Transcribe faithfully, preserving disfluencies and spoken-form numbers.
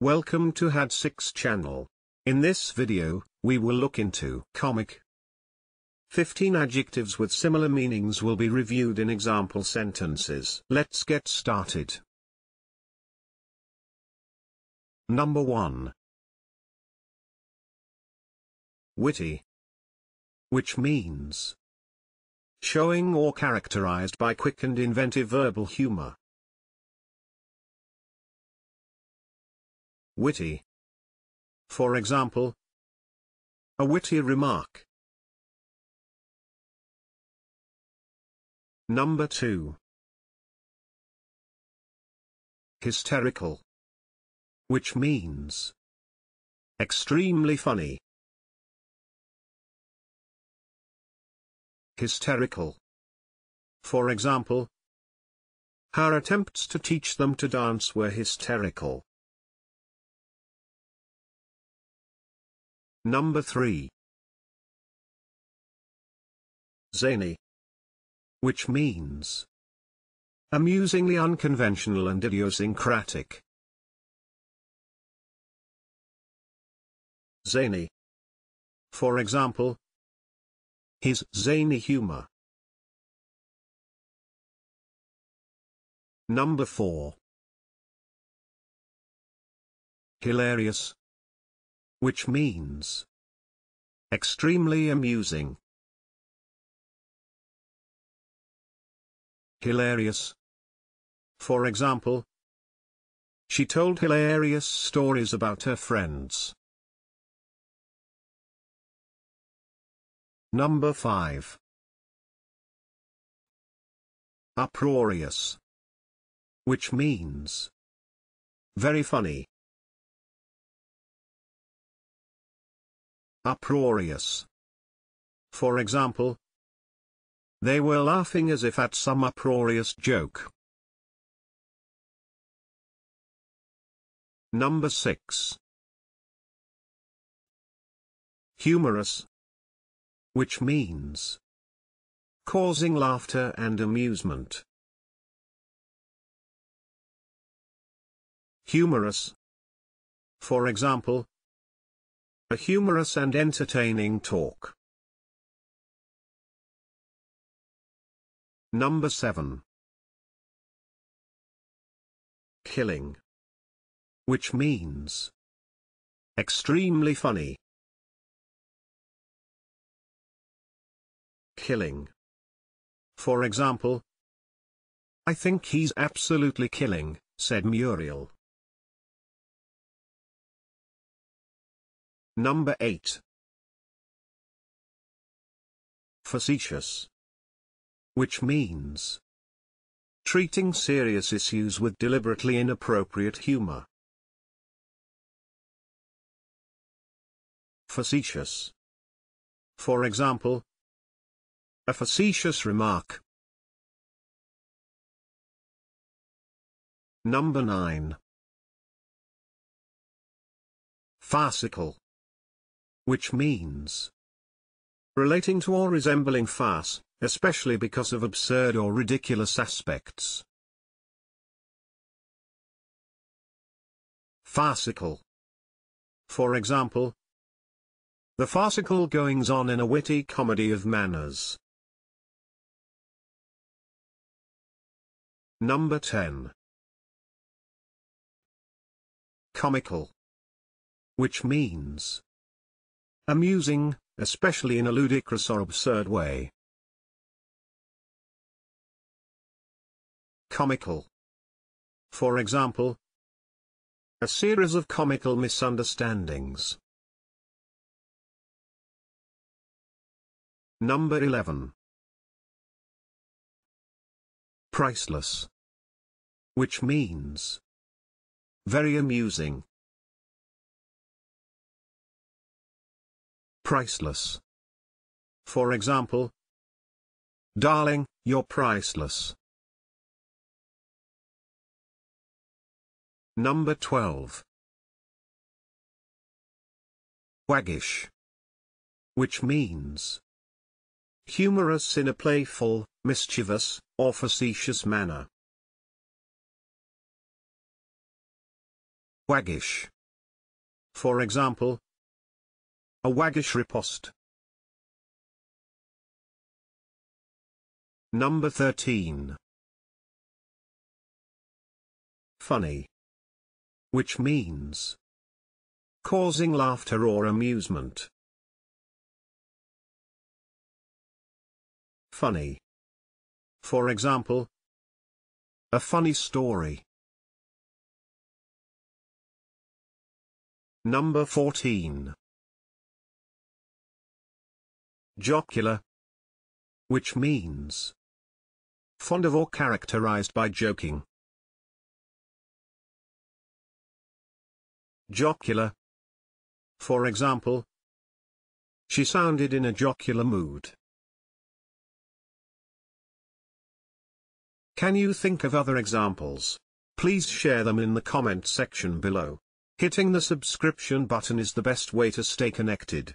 Welcome to Had Six channel. In this video, we will look into comic. fifteen adjectives with similar meanings will be reviewed in example sentences. Let's get started. Number one. Witty. Which means showing or characterized by quick and inventive verbal humor. Witty. For example, a witty remark. Number two. Hysterical. Which means extremely funny. Hysterical. For example, her attempts to teach them to dance were hysterical. Number three. Zany. Which means amusingly unconventional and idiosyncratic. Zany. For example, his zany humor. Number four. Hilarious. Which means extremely amusing. Hilarious. For example, she told hilarious stories about her friends. Number five. Uproarious. Which means very funny. Uproarious. For example, they were laughing as if at some uproarious joke. Number six. Humorous. Which means causing laughter and amusement. Humorous. For example, a humorous and entertaining talk. Number seven. Killing. Which means extremely funny. Killing. For example, I think he's absolutely killing, said Muriel. Number eight. Facetious. Which means treating serious issues with deliberately inappropriate humor. Facetious. For example, a facetious remark. Number nine. Farcical. Which means relating to or resembling farce, especially because of absurd or ridiculous aspects. Farcical. For example, the farcical goings-on in a witty comedy of manners. Number ten. Comical. Which means amusing, especially in a ludicrous or absurd way. Comical. For example, a series of comical misunderstandings. Number eleven. Priceless. Which means very amusing. Priceless. For example, darling, you're priceless. Number twelve. Waggish. Which means humorous in a playful, mischievous, or facetious manner. Waggish. For example, a waggish riposte. Number thirteen. Funny. Which means causing laughter or amusement. Funny. For example, a funny story. Number fourteen. Jocular. Which means fond of or characterized by joking. Jocular. For example, she sounded in a jocular mood. Can you think of other examples? Please share them in the comment section below. Hitting the subscription button is the best way to stay connected.